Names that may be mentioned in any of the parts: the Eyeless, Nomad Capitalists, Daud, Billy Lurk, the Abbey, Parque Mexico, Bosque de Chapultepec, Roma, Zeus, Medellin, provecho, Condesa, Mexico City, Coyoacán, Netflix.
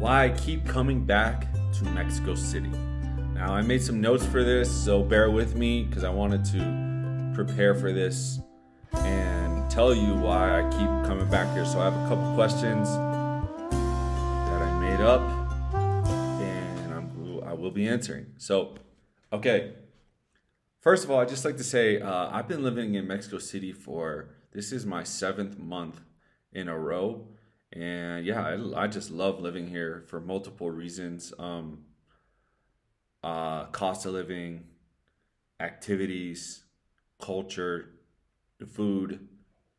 why I keep coming back to Mexico City. Now, I made some notes for this, so bear with me because I wanted to prepare for this and tell you why I keep coming back here. So I have a couple questions that I made up and I will be answering. So, okay. First of all, I'd just like to say I've been living in Mexico City for, this is my 7th month in a row. And yeah, I just love living here for multiple reasons. Cost of living, activities, culture, the food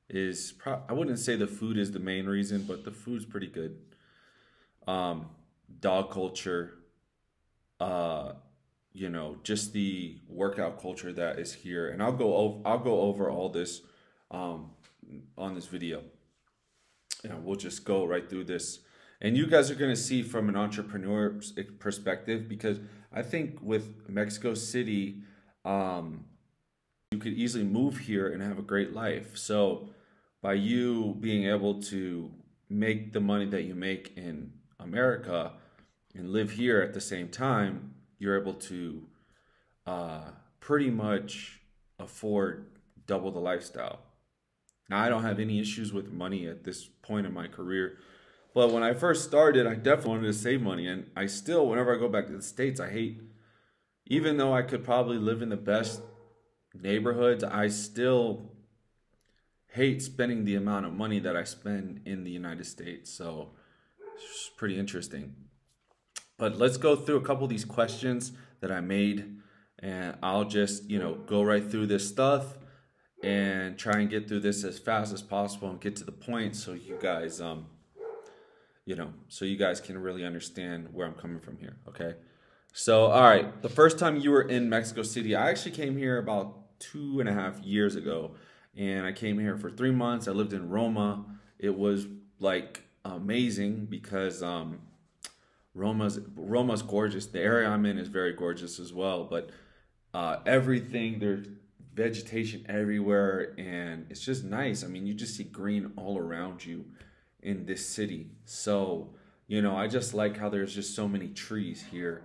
is, I wouldn't say the food is the main reason, but the food's pretty good. Dog culture, you know, just the workout culture that is here. And I'll go over all this on this video. And we'll just go right through this. And you guys are going to see from an entrepreneur perspective, because I think with Mexico City, you could easily move here and have a great life. So by you being able to make the money that you make in America and live here at the same time, you're able to pretty much afford double the lifestyle. Now, I don't have any issues with money at this point in my career, but when I first started, I definitely wanted to save money. And I still, whenever I go back to the States, I hate, even though I could probably live in the best neighborhoods, I still hate spending the amount of money that I spend in the United States. So it's pretty interesting. But let's go through a couple of these questions that I made, and I'll just, you know, go right through this stuff and try and get through this as fast as possible and get to the point so you guys, you know, so you guys can really understand where I'm coming from here, okay? So, all right, the first time you were in Mexico City, I actually came here about 2.5 years ago, and I came here for 3 months. I lived in Roma. It was, like, amazing because Roma's gorgeous. The area I'm in is very gorgeous as well, but everything, there's vegetation everywhere, and it's just nice. I mean, you just see green all around you in this city. So, you know, I just like how there's just so many trees here,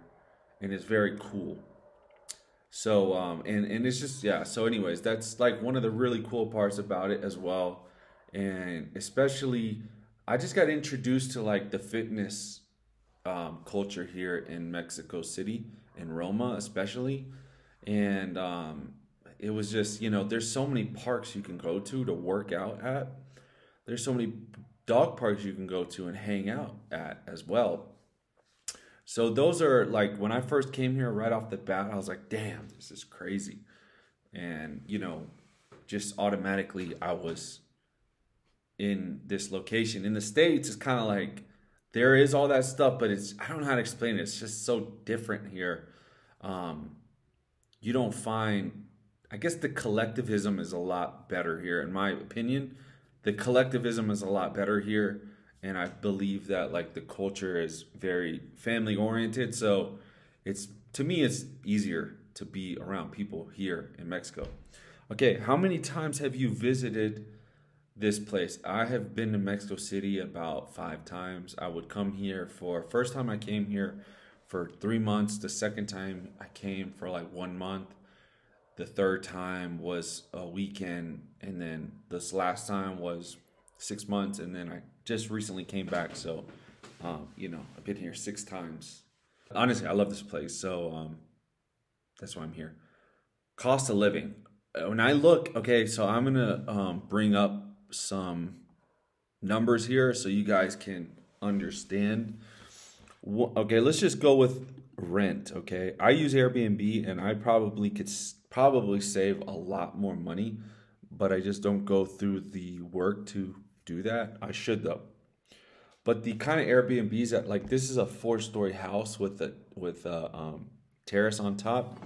and it's very cool. So and it's just, yeah, so anyways, that's like one of the really cool parts about it as well. And especially, I just got introduced to like the fitness culture here in Mexico City, in Roma especially. And it was just, you know, there's so many parks you can go to work out at. There's so many dog parks you can go to and hang out at as well. So those are like, when I first came here right off the bat, I was like, damn, this is crazy. And, you know, just automatically I was in this location. In the States, it's kind of like there is all that stuff, but it's, I don't know how to explain it. It's just so different here. You don't find, I guess the collectivism is a lot better here, in my opinion. The collectivism is a lot better here, and I believe that like the culture is very family oriented, so it's, to me, it's easier to be around people here in Mexico. Okay, how many times have you visited this place? I have been to Mexico City about 5 times. I would come here for, first time I came here for 3 months, the second time I came for like 1 month, the third time was a weekend, and then this last time was 6 months, and then I just recently came back. So, you know, I've been here 6 times. Honestly, I love this place, so that's why I'm here. Cost of living. When I look, okay, so I'm gonna bring up some numbers here so you guys can understand. Okay, let's just go with rent, okay? I use Airbnb, and I probably could save a lot more money, but I just don't go through the work to do that. I should though. But the kind of Airbnbs that, like, this is a 4-story house with a terrace on top,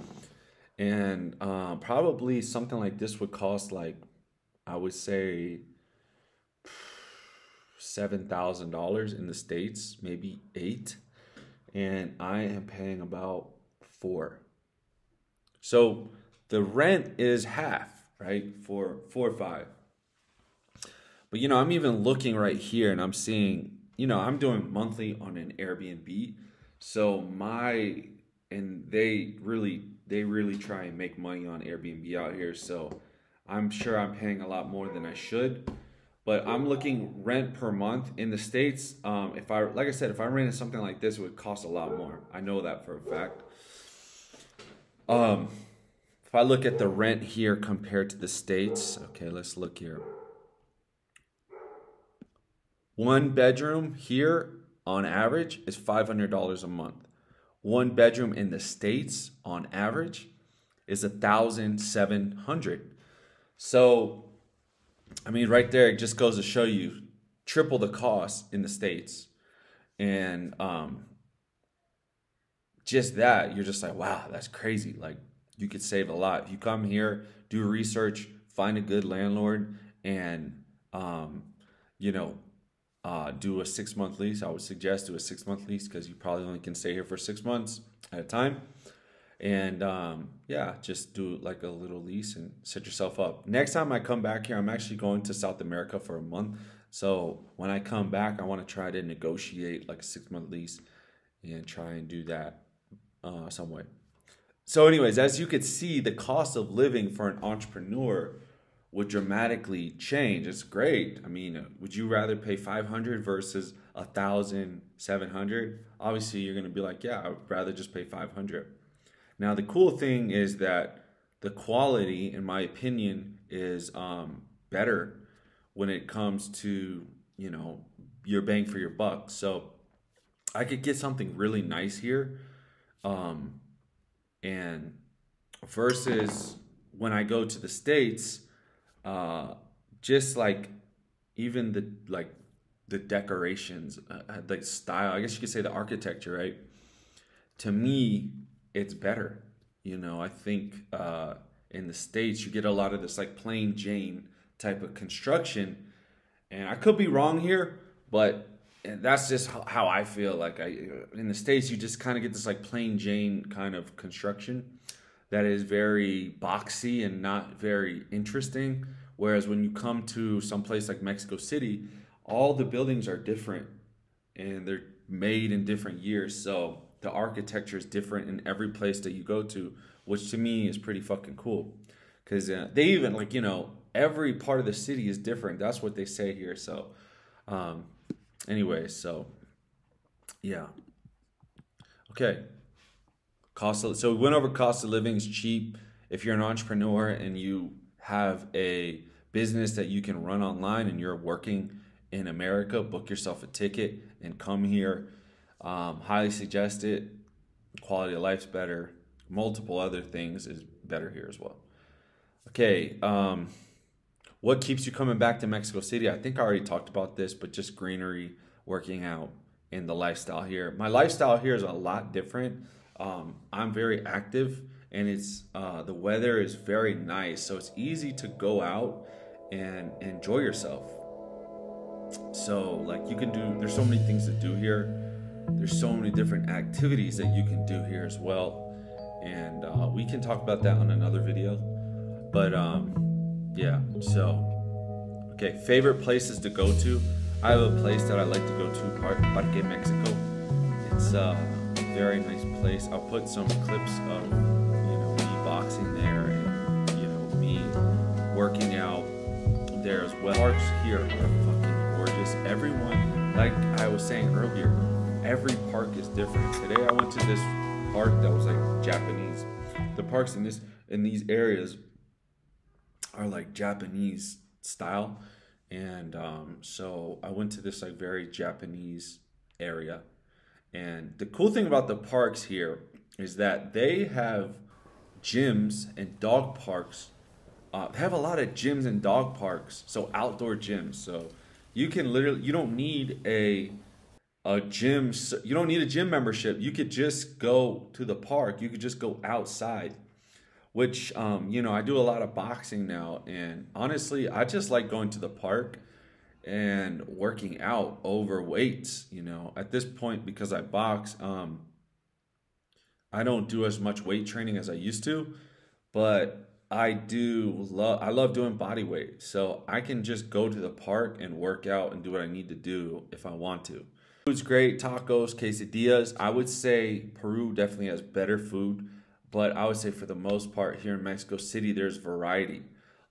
and probably something like this would cost, like, I would say $7,000 in the States, maybe 8, and I am paying about 4. So the rent is half, right? For 4 or 5. But, you know, I'm even looking right here, and I'm seeing, you know, I'm doing monthly on an Airbnb. So my, and they really try and make money on Airbnb out here. So I'm sure I'm paying a lot more than I should, but I'm looking rent per month in the States. If I, like I said, if I rented something like this, it would cost a lot more. I know that for a fact. If I look at the rent here compared to the States, okay, let's look here. One bedroom here on average is $500 a month. One bedroom in the States on average is $1,700. So, I mean, right there, it just goes to show you triple the cost in the States. And just that, you're just like, wow, that's crazy. Like, you could save a lot. If you come here, do research, find a good landlord, and, you know, do a 6-month lease. I would suggest do a 6-month lease because you probably only can stay here for 6 months at a time. And yeah, just do like a little lease and set yourself up. Next time I come back here, I'm actually going to South America for a month. So when I come back, I want to try to negotiate like a 6-month lease and try and do that some way. So anyways, as you could see, the cost of living for an entrepreneur would dramatically change. It's great. I mean, would you rather pay $500 versus $1,700? Obviously, you're going to be like, yeah, I would rather just pay $500. Now, the cool thing is that the quality, in my opinion, is better when it comes to, you know, your bang for your buck. So I could get something really nice here. And versus when I go to the States, just like even the decorations, like style, I guess you could say the architecture, right? To me, it's better. You know, I think in the States, you get a lot of this like plain Jane type of construction. And I could be wrong here, but that's just how I feel. Like in the States, you just kind of get this like plain Jane kind of construction that is very boxy and not very interesting. Whereas when you come to some place like Mexico City, all the buildings are different and they're made in different years. So the architecture is different in every place that you go to, which to me is pretty fucking cool. Because they even, like, you know, every part of the city is different. That's what they say here. So anyway, so yeah. Okay. So we went over cost of living is cheap. If you're an entrepreneur and you have a business that you can run online and you're working in America, book yourself a ticket and come here. Highly suggest it. Quality of life's better. Multiple other things is better here as well. Okay. What keeps you coming back to Mexico City? I think I already talked about this, but just greenery, working out, and the lifestyle here. My lifestyle here is a lot different. I'm very active, and it's the weather is very nice, so it's easy to go out and enjoy yourself. So like you can do, there's so many things to do here. There's so many different activities that you can do here as well, and we can talk about that on another video. But yeah, so okay, favorite places to go to. I have a place that I like to go to, Parque Mexico. It's a very nice place. I'll put some clips of, you know, me boxing there and, you know, me working out there as well. Parks here are fucking gorgeous. Everyone, like I was saying earlier, every park is different. Today I went to this park that was like Japanese. The parks in these areas are like Japanese style, and so I went to this like very Japanese area. And the cool thing about the parks here is that they have gyms and dog parks. They have a lot of gyms and dog parks, so outdoor gyms. So you can literally, you don't need a gym, you don't need a gym membership. You could just go to the park. You could just go outside, which, you know, I do a lot of boxing now. And honestly, I just like going to the park and working out over weights, you know, at this point, because I box. I don't do as much weight training as I used to, but I love doing body weight, so I can just go to the park and work out and do what I need to do if I want to. Food's great, tacos, quesadillas. I would say Peru definitely has better food, but I would say for the most part here in Mexico City, there's variety.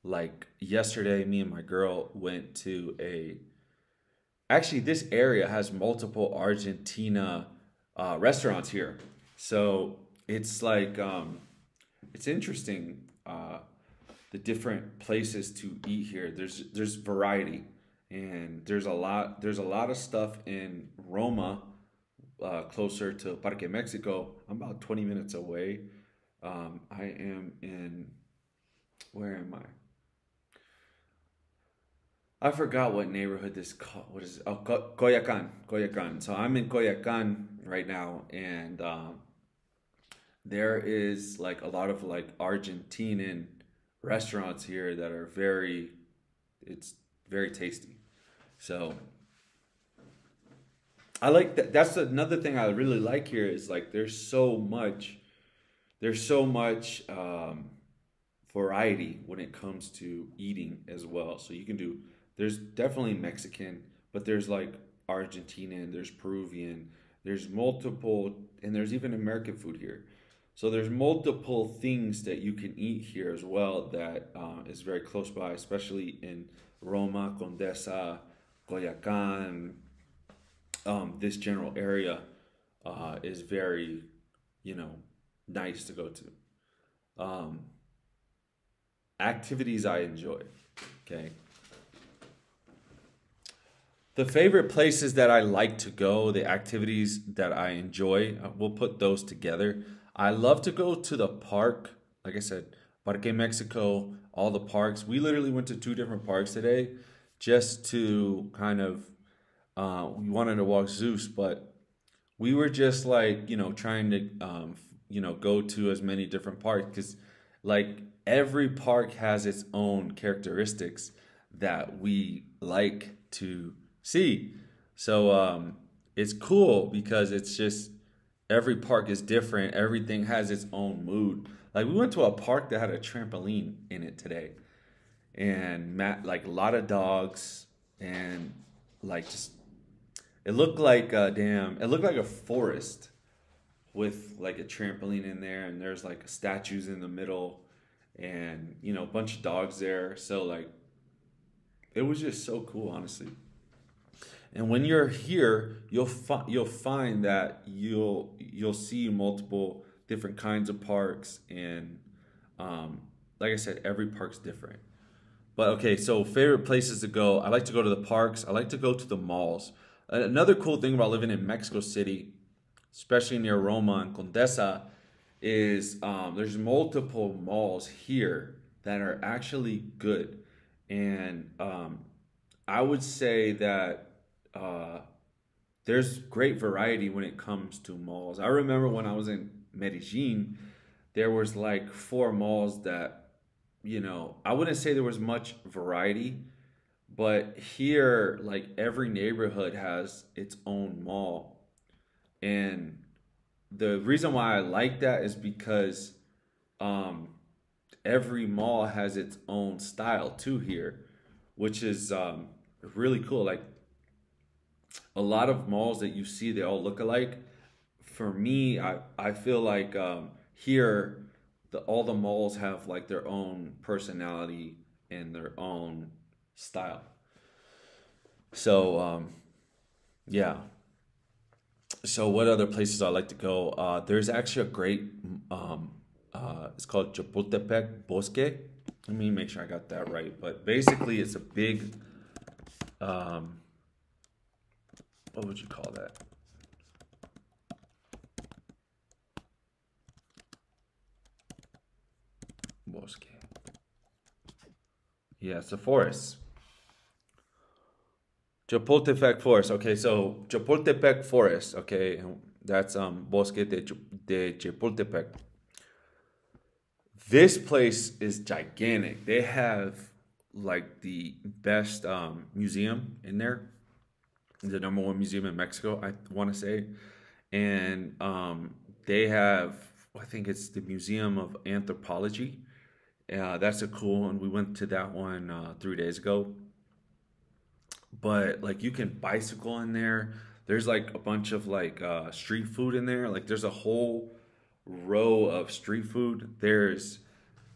Like yesterday, me and my girl went to a, actually this area has multiple Argentina restaurants here. So it's like, it's interesting. The different places to eat here. There's variety, and there's a lot of stuff in Roma, closer to Parque Mexico. I'm about 20 minutes away. I am in, where am I forgot what neighborhood this called. What is it? Oh, Coyoacán. So I'm in Coyoacán right now, and there is like a lot of like Argentinian restaurants here that are very, it's very tasty. So I like that. That's another thing I really like here is like there's so much variety when it comes to eating as well. So you can do, there's definitely Mexican, but there's like Argentinian, there's Peruvian, there's multiple, and there's even American food here. So there's multiple things that you can eat here as well that is very close by, especially in Roma, Condesa, Coyoacán. This general area is very, nice to go to. Activities I enjoy, okay? The favorite places that I like to go, the activities that I enjoy, we'll put those together. I love to go to the park. Like I said, Parque Mexico, all the parks. We literally went to 2 different parks today just to kind of, we wanted to walk Zeus, but we were just like, trying to, go to as many different parks because like every park has its own characteristics that we like to see. So it's cool because it's just, every park is different. Everything has its own mood. Like we went to a park that had a trampoline in it today, and Matt, like a lot of dogs, and like just it looked like a damn. It looked like a forest with like a trampoline in there, and there's like statues in the middle, and a bunch of dogs there. So like it was just so cool, honestly. And when you're here, you'll find that you'll see multiple different kinds of parks, and like I said, every park's different. But okay, so favorite places to go. I like to go to the parks. I like to go to the malls. Another cool thing about living in Mexico City, especially near Roma and Condesa, is there's multiple malls here that are actually good, and I would say that there's great variety when it comes to malls. I remember when I was in Medellin, there was like 4 malls that, I wouldn't say there was much variety, but here, like every neighborhood has its own mall. And the reason why I like that is because, every mall has its own style too here, which is, really cool. Like, a lot of malls that you see, they all look alike. For me, I feel like here, all the malls have like their own personality and their own style. So, yeah. So what other places I like to go? There's actually a great, it's called Chapultepec Bosque. Let me make sure I got that right. But basically it's a big, what would you call that? Bosque. Yeah, it's a forest. Chapultepec Forest. Okay, so Chapultepec Forest. Okay, and that's Bosque de Chapultepec. This place is gigantic. They have like the best museum in there. The #1 museum in Mexico, I want to say. And they have, I think it's the Museum of Anthropology. That's a cool one. We went to that one 3 days ago. But like you can bicycle in there. There's like a bunch of like street food in there. Like there's a whole row of street food. There's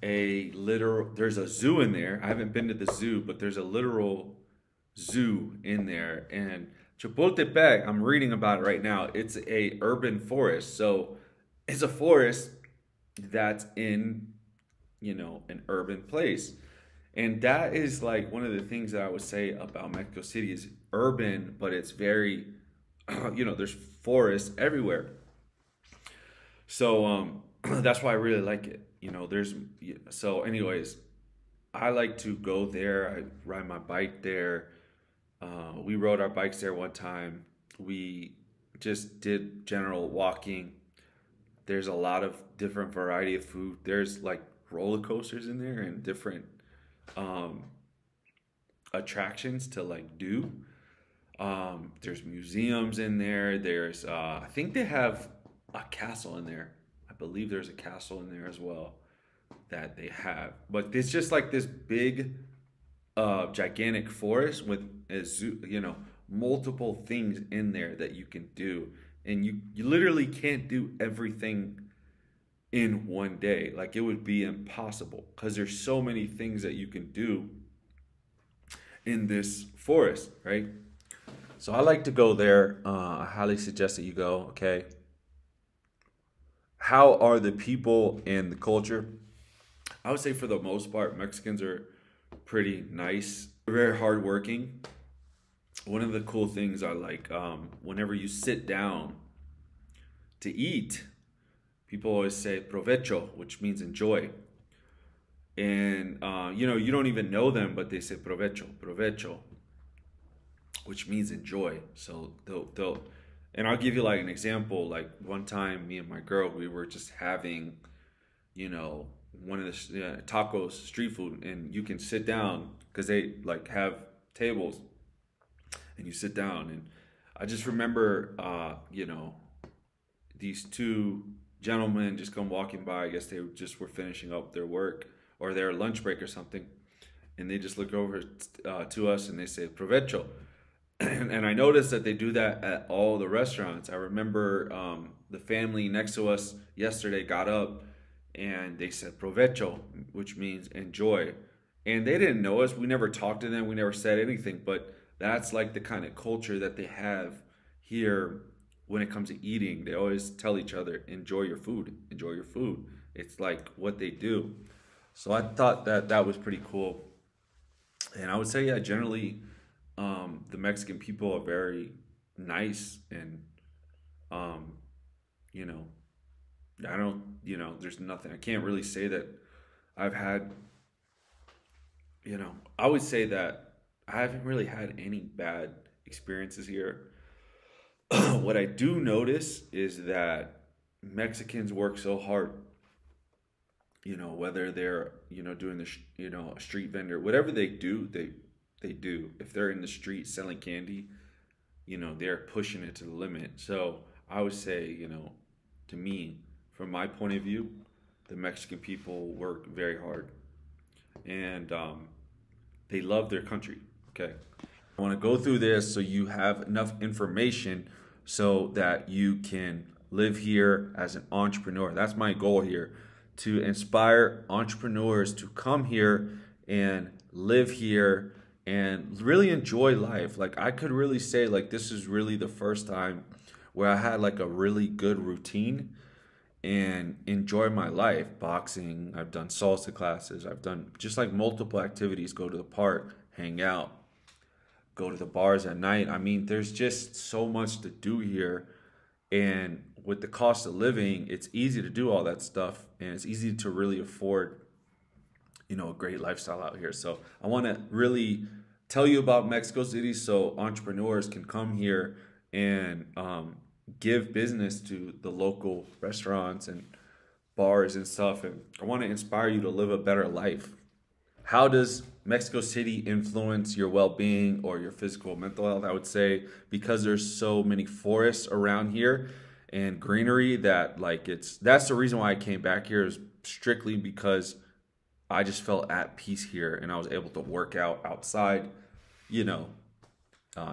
a literal, there's a zoo in there. I haven't been to the zoo, but there's a literal zoo in there. And Chapultepec, I'm reading about it right now. It's a urban forest. So it's a forest that's in, you know, an urban place. And that is like one of the things that I would say about Mexico City is urban, but it's very, you know, there's forests everywhere. So that's why I really like it. You know, there's, so anyways, I like to go there. I ride my bike there. We rode our bikes there one time. We just did general walking. There's a lot of different variety of food. There's like roller coasters in there and different attractions to like do. There's museums in there. There's I think they have a castle in there. I believe there's a castle in there as well that they have. But it's just like this big gigantic forest with a zoo, you know, multiple things in there that you can do. And you literally can't do everything in one day. Like it would be impossible because there's so many things that you can do in this forest, right? So I like to go there. I highly suggest that you go, okay? How are the people and the culture? I would say for the most part, Mexicans are pretty nice, very hardworking. One of the cool things I like, whenever you sit down to eat, people always say provecho, which means enjoy. And, you know, you don't even know them, but they say provecho, provecho, which means enjoy. So and I'll give you like an example. Like one time, me and my girl, we were just having, you know, one of the tacos, street food, and you can sit down because they like have tables and you sit down. And I just remember, you know, these two gentlemen just come walking by. I guess they just were finishing up their work or their lunch break or something, and they just look over to us and they say provecho. And I noticed that they do that at all the restaurants. I remember the family next to us yesterday got up and they said provecho, which means enjoy. And they didn't know us. We never talked to them. We never said anything. But that's like the kind of culture that they have here when it comes to eating. They always tell each other, enjoy your food. Enjoy your food. It's like what they do. So I thought that that was pretty cool. And I would say, yeah, generally, the Mexican people are very nice and, you know, I don't, you know, there's nothing, I can't really say that I've had, you know, I would say that I haven't really had any bad experiences here. What I do notice is that Mexicans work so hard, you know, whether they're, you know, doing the, you know, a street vendor, whatever they do, they do. If they're in the street selling candy, you know, they're pushing it to the limit. So I would say, you know, to me, from my point of view, the Mexican people work very hard and they love their country. Okay. I want to go through this so you have enough information so that you can live here as an entrepreneur. That's my goal here, to inspire entrepreneurs to come here and live here and really enjoy life. Like I could really say like this is really the first time where I had like a really good routine and enjoy my life. Boxing, I've done salsa classes, I've done just like multiple activities, go to the park, hang out, go to the bars at night. I mean, there's just so much to do here. And with the cost of living, it's easy to do all that stuff and it's easy to really afford, you know, a great lifestyle out here. So I want to really tell you about Mexico City so entrepreneurs can come here and give business to the local restaurants and bars and stuff. And I want to inspire you to live a better life. How does Mexico City influence your well-being or your physical mental health? I would say because there's so many forests around here and greenery that like that's the reason why I came back here, is strictly because I just felt at peace here, and I was able to work out outside, you know,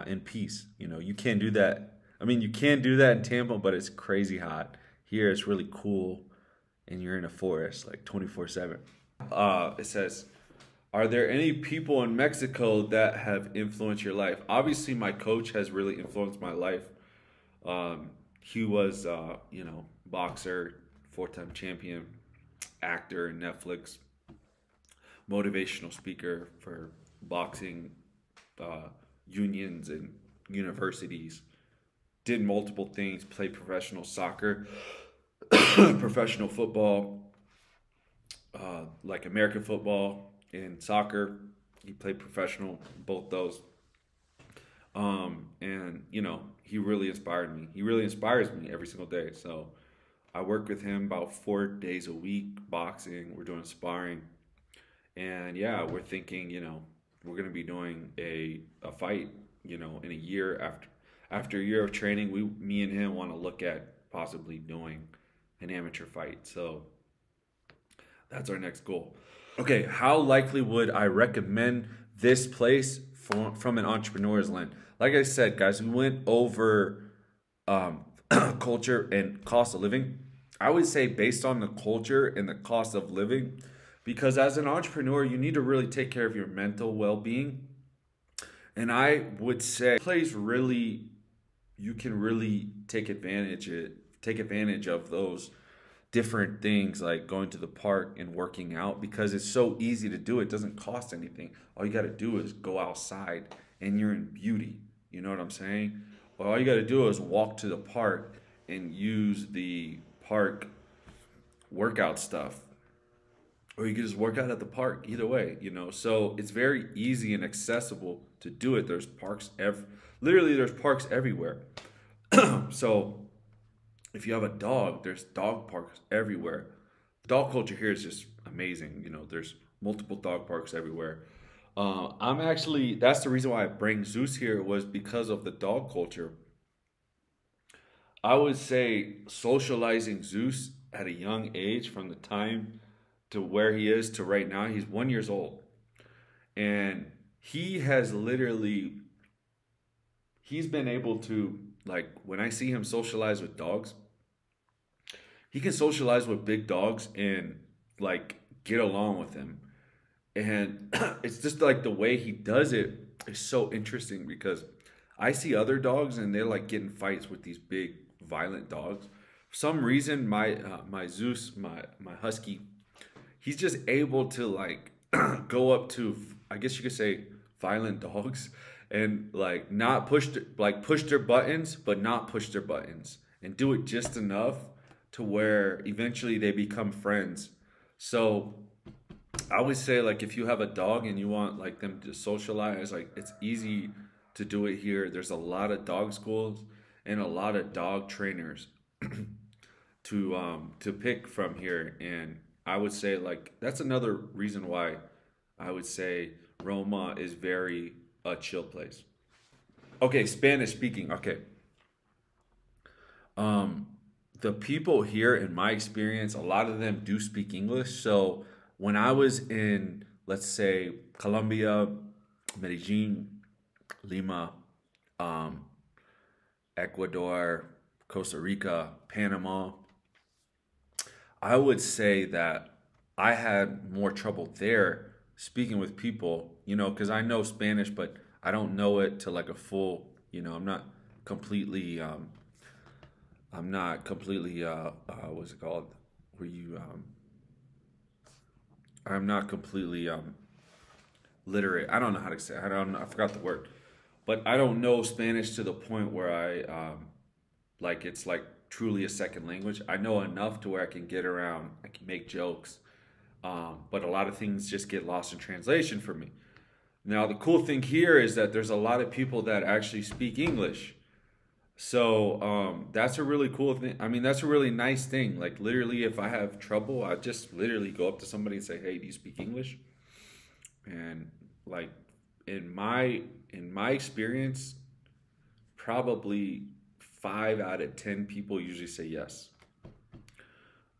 in peace. You know, you can't do that. I mean, you can do that in Tampa, but it's crazy hot. Here it's really cool, and you're in a forest like 24/7. It says, are there any people in Mexico that have influenced your life? Obviously, my coach has really influenced my life. He was, you know, boxer, four-time champion, actor in Netflix, motivational speaker for boxing unions and universities, did multiple things, played professional soccer, professional football, like American football and soccer. He played professional, both those. And, you know, he really inspired me. He really inspires me every single day. So I work with him about 4 days a week, boxing. We're doing sparring. And, yeah, we're thinking, you know, we're going to be doing a fight, you know, in a year. After a year of training, me and him want to look at possibly doing an amateur fight. So that's our next goal. Okay, how likely would I recommend this place from an entrepreneur's lens? Like I said, guys, we went over culture and cost of living. I would say based on the culture and the cost of living, because as an entrepreneur, you need to really take care of your mental well-being. And I would say this place really, you can really take advantage of those different things, like going to the park and working out, because it's so easy to do. It doesn't cost anything. All you got to do is go outside and you're in beauty. You know what I'm saying? Well, all you got to do is walk to the park and use the park workout stuff. Or you can just work out at the park, either way, you know. So it's very easy and accessible to do it. There's parks, literally there's parks everywhere. So if you have a dog, there's dog parks everywhere. Dog culture here is just amazing. You know, there's multiple dog parks everywhere. I'm actually, that's the reason why I bring Zeus here, was because of the dog culture. I would say socializing Zeus at a young age, from the time to where he is to right now, he's 1 year old. And he has literally, he's been able to, like, when I see him socialize with dogs, he can socialize with big dogs and, like, get along with him. And it's just, like, the way he does it is so interesting, because I see other dogs and they're, like, getting fights with these big, violent dogs. For some reason, my Zeus, my husky, he's just able to, like, go up to, I guess you could say, violent dogs, and like not push, like push their buttons, but not push their buttons, and do it just enough to where eventually they become friends. So I would say, like, if you have a dog and you want, like, them to socialize, like, it's easy to do it here. There's a lot of dog schools and a lot of dog trainers to pick from here. And I would say, like, that's another reason why I would say Roma is very a chill place. Okay, Spanish speaking. Okay. The people here, in my experience, a lot of them do speak English. So when I was in, let's say, Colombia, Medellin, Lima, Ecuador, Costa Rica, Panama, I would say that I had more trouble there speaking with people, you know, because I know Spanish, but I don't know it to, like, a full, you know, I'm not completely literate. I don't know how to say it. I forgot the word, but I don't know Spanish to the point where I, like, it's, like, truly a second language. I know enough to where I can get around, I can make jokes. But a lot of things just get lost in translation for me. Now, the cool thing here is that there's a lot of people that actually speak English. So that's a really cool thing. I mean, that's a really nice thing. Like, literally, if I have trouble, I just literally go up to somebody and say, hey, do you speak English? And, like, in my experience, probably 5 out of 10 people usually say yes.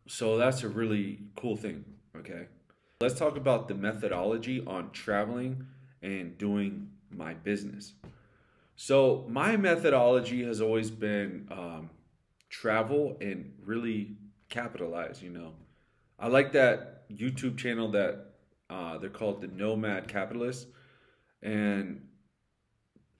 So that's a really cool thing. Okay, Let's talk about the methodology on traveling and doing my business. So my methodology has always been travel and really capitalize, you know. I like that YouTube channel that they're called the Nomad Capitalists, and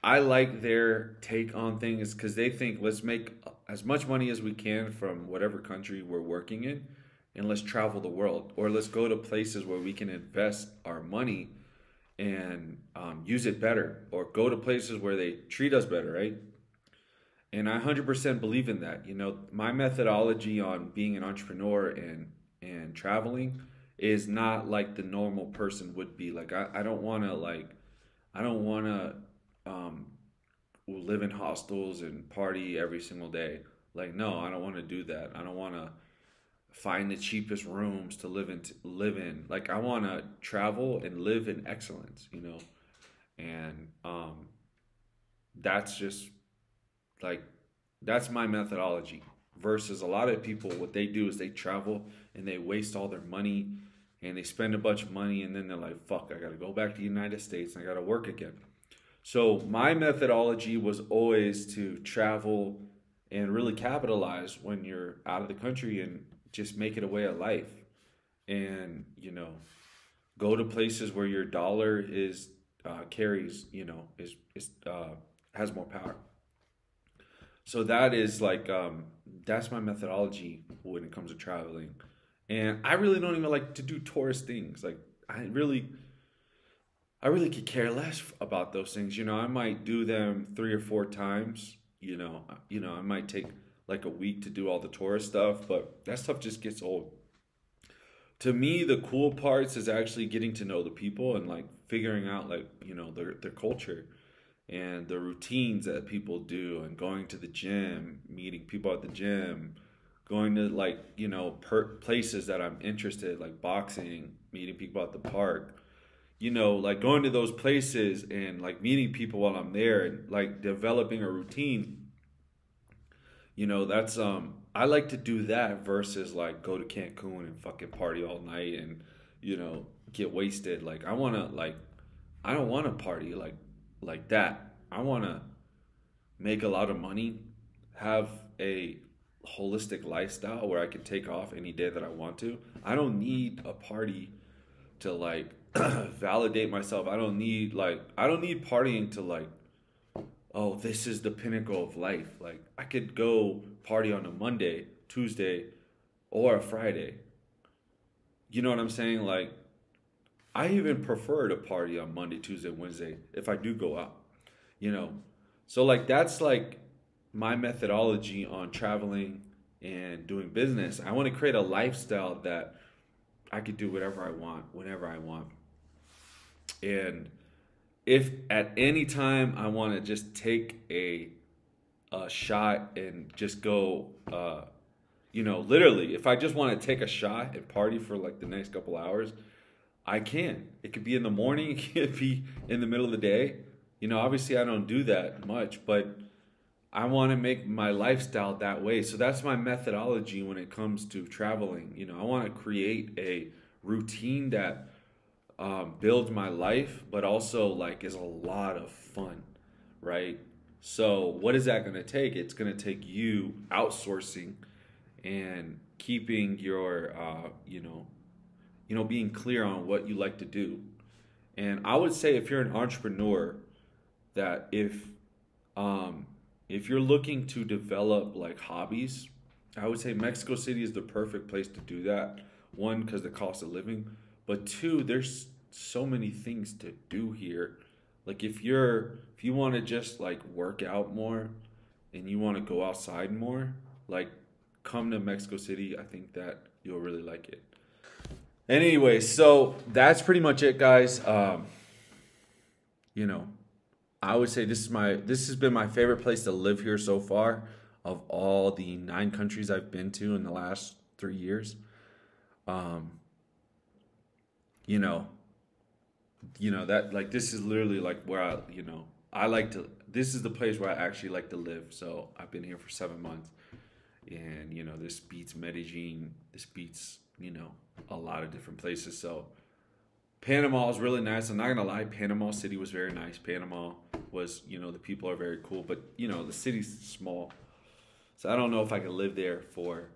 I like their take on things because they think let's make as much money as we can from whatever country we're working in, and let's travel the world, or let's go to places where we can invest our money and use it better, or go to places where they treat us better, right? And I 100% believe in that. You know, my methodology on being an entrepreneur and traveling is not like the normal person would be. Like I don't want to live in hostels and party every single day. Like, no, I don't want to do that. I don't want to find the cheapest rooms to live in. Like, I want to travel and live in excellence, you know. And that's just like, that's my methodology versus a lot of people. What they do is they travel and they waste all their money and they spend a bunch of money, and then they're like, fuck, I got to go back to the United States and I got to work again. So my methodology was always to travel and really capitalize when you're out of the country and just make it a way of life. And, you know, go to places where your dollar is, carries, you know, has more power. So that is like, that's my methodology when it comes to traveling. And I really don't even like to do tourist things. Like I really could care less about those things. You know, I might do them 3 or 4 times, you know, I might take like a week to do all the tourist stuff, but that stuff just gets old. To me, the cool parts is actually getting to know the people and like figuring out like, you know, their culture and the routines that people do, and going to the gym, meeting people at the gym, going to like, you know, places that I'm interested, like boxing, meeting people at the park, you know, like going to those places and like meeting people while I'm there and like developing a routine. You know, that's, I like to do that versus like go to Cancun and fucking party all night and, you know, get wasted. Like I want to, like, I don't want to party like that. I want to make a lot of money, have a holistic lifestyle where I can take off any day that I want to. I don't need a party to like validate myself. I don't need partying to like, oh, this is the pinnacle of life. Like I could go party on a Monday, Tuesday, or a Friday. You know what I'm saying? Like, I even prefer to party on Monday, Tuesday, Wednesday if I do go out, you know. So like that's like my methodology on traveling and doing business. I want to create a lifestyle that I could do whatever I want, whenever I want. And if at any time I want to just take a shot and just go, you know, literally, if I just want to take a shot and party for like the next couple hours, I can. It could be in the morning, it could be in the middle of the day. You know, obviously I don't do that much, but I want to make my lifestyle that way. So that's my methodology when it comes to traveling. You know, I want to create a routine that builds my life, but also like is a lot of fun, right? So what is that going to take? It's going to take you outsourcing and keeping your, you know, being clear on what you like to do. And I would say if you're an entrepreneur, that if you're looking to develop like hobbies, I would say Mexico City is the perfect place to do that. 1, because the cost of living, but 2, there's so many things to do here. Like if you want to just like work out more and you want to go outside more, like come to Mexico City. I think that you'll really like it. Anyway, so that's pretty much it, guys. You know, I would say this has been my favorite place to live here so far of all the 9 countries I've been to in the last 3 years. You know that like this is literally like where this is the place where I actually like to live. So I've been here for 7 months, and you know, this beats Medellin, this beats, you know, a lot of different places. So Panama is really nice. I'm not gonna lie, Panama City was very nice. Panama was, you know, the people are very cool, but you know, the city's small. So I don't know if I could live there for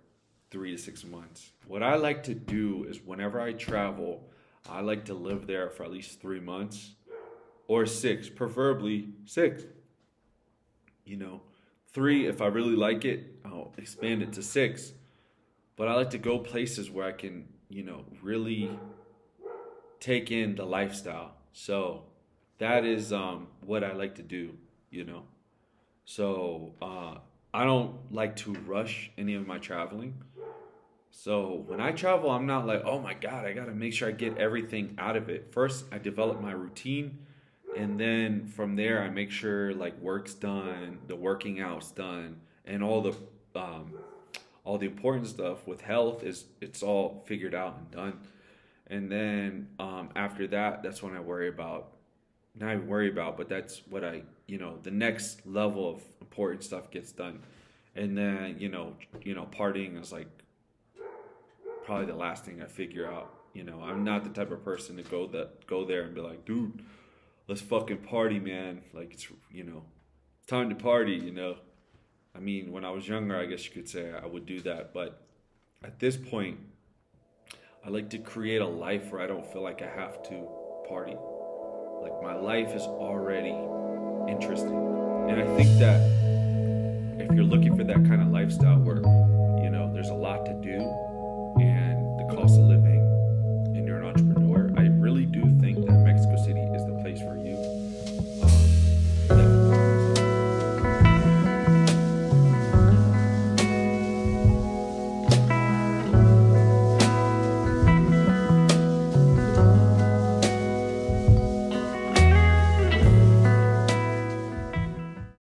3 to 6 months. What I like to do is whenever I travel, I like to live there for at least 3 months or 6, preferably 6. You know, 3 if I really like it, I'll expand it to 6. But I like to go places where I can, you know, really take in the lifestyle. So that is what I like to do, you know. So I don't like to rush any of my traveling. So when I travel, I'm not like, oh my God, I gotta make sure I get everything out of it. First, I develop my routine. And then from there, I make sure like work's done, the working out's done, and all the important stuff with health is it's all figured out and done. And then after that, that's when I worry about, not even worry about, but that's what I, you know, the next level of important stuff gets done. And then, you know, partying is like probably the last thing I figure out. You know, I'm not the type of person to go there and be like, dude, let's fucking party, man. Like, it's, you know, time to party, you know. I mean, when I was younger, I guess you could say I would do that. But at this point, I like to create a life where I don't feel like I have to party. Like, my life is already interesting. And I think that if you're looking for that kind of lifestyle where, you know, there's a lot to do,